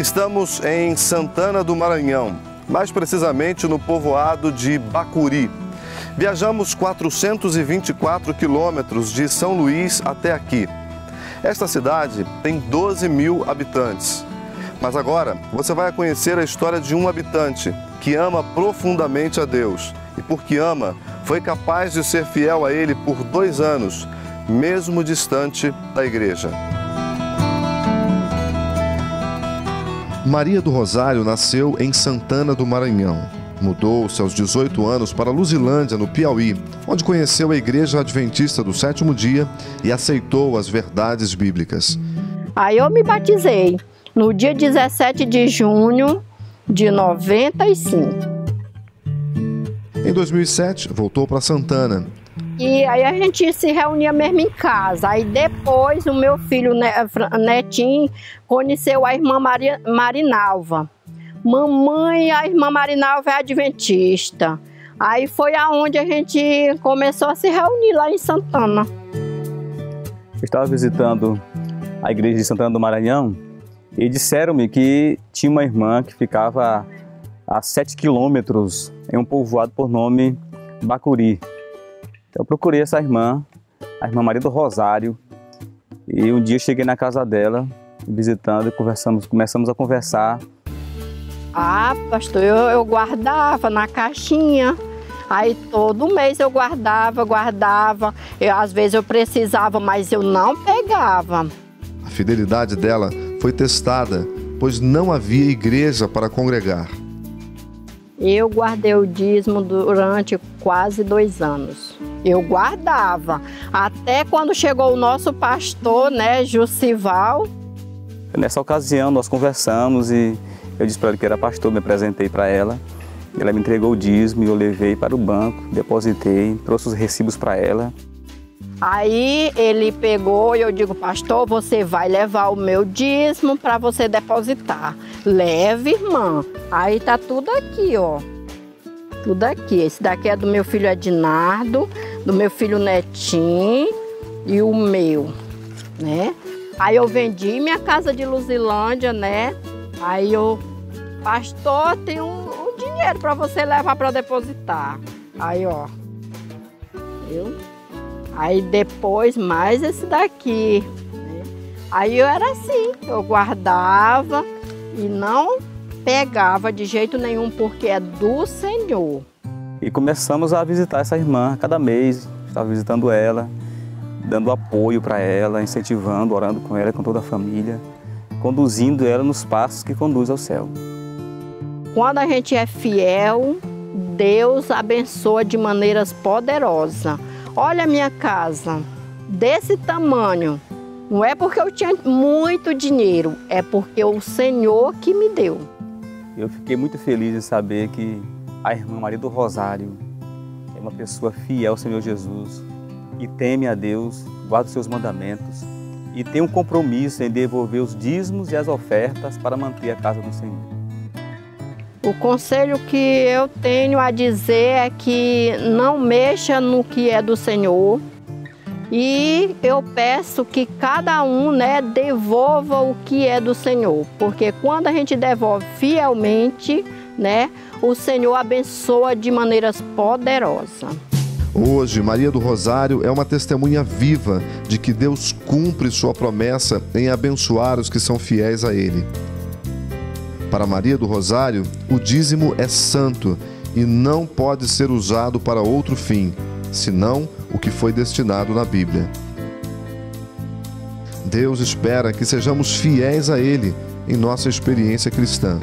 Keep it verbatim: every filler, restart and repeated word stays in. Estamos em Santana do Maranhão, mais precisamente no povoado de Bacuri. Viajamos quatrocentos e vinte e quatro quilômetros de São Luís até aqui. Esta cidade tem doze mil habitantes. Mas agora você vai conhecer a história de um habitante que ama profundamente a Deus e, porque ama, foi capaz de ser fiel a Ele por dois anos, mesmo distante da igreja. Maria do Rosário nasceu em Santana do Maranhão. Mudou-se aos dezoito anos para Luzilândia, no Piauí, onde conheceu a Igreja Adventista do Sétimo Dia e aceitou as verdades bíblicas. Aí eu me batizei no dia dezessete de junho de noventa e cinco. Em dois mil e sete, voltou para Santana. E aí a gente se reunia mesmo em casa. Aí depois o meu filho Netinho conheceu a irmã Maria, Marinalva. Mamãe, a irmã Marinalva é adventista. Aí foi aonde a gente começou a se reunir lá em Santana. Eu estava visitando a igreja de Santana do Maranhão e disseram-me que tinha uma irmã que ficava a sete quilômetros em um povoado por nome Bacuri. Então eu procurei essa irmã, a irmã Maria do Rosário, e um dia eu cheguei na casa dela, visitando, e conversamos, começamos a conversar. Ah, pastor, eu, eu guardava na caixinha, aí todo mês eu guardava, guardava, eu, às vezes eu precisava, mas eu não pegava. A fidelidade dela foi testada, pois não havia igreja para congregar. Eu guardei o dízimo durante quase dois anos. Eu guardava, até quando chegou o nosso pastor, né, Juscival. Nessa ocasião nós conversamos e eu disse para ela que era pastor, me apresentei para ela. Ela me entregou o dízimo e eu levei para o banco, depositei, trouxe os recibos para ela. Aí ele pegou e eu digo, pastor, você vai levar o meu dízimo para você depositar. Leve, irmã. Aí tá tudo aqui, ó. Tudo aqui. Esse daqui é do meu filho Ednardo, do meu filho Netinho e o meu, né? Aí eu vendi minha casa de Luzilândia, né? Aí eu, pastor, tem um, um dinheiro para você levar para depositar. Aí, ó. Viu? Aí depois mais esse daqui, né? Aí eu era assim, eu guardava e não pegava de jeito nenhum, porque é do Senhor. E começamos a visitar essa irmã, cada mês estava visitando ela, dando apoio para ela, incentivando, orando com ela, com toda a família, conduzindo ela nos passos que conduz ao céu. Quando a gente é fiel, Deus abençoa de maneiras poderosas. Olha a minha casa, desse tamanho, não é porque eu tinha muito dinheiro, é porque o Senhor que me deu. Eu fiquei muito feliz em saber que a irmã Maria do Rosário é uma pessoa fiel ao Senhor Jesus e teme a Deus, guarda os seus mandamentos e tem um compromisso em devolver os dízimos e as ofertas para manter a casa do Senhor. O conselho que eu tenho a dizer é que não mexa no que é do Senhor e eu peço que cada um, né, devolva o que é do Senhor, porque quando a gente devolve fielmente, né, o Senhor abençoa de maneiras poderosas. Hoje, Maria do Rosário é uma testemunha viva de que Deus cumpre sua promessa em abençoar os que são fiéis a Ele. Para Maria do Rosário, o dízimo é santo e não pode ser usado para outro fim, senão o que foi destinado na Bíblia. Deus espera que sejamos fiéis a Ele em nossa experiência cristã.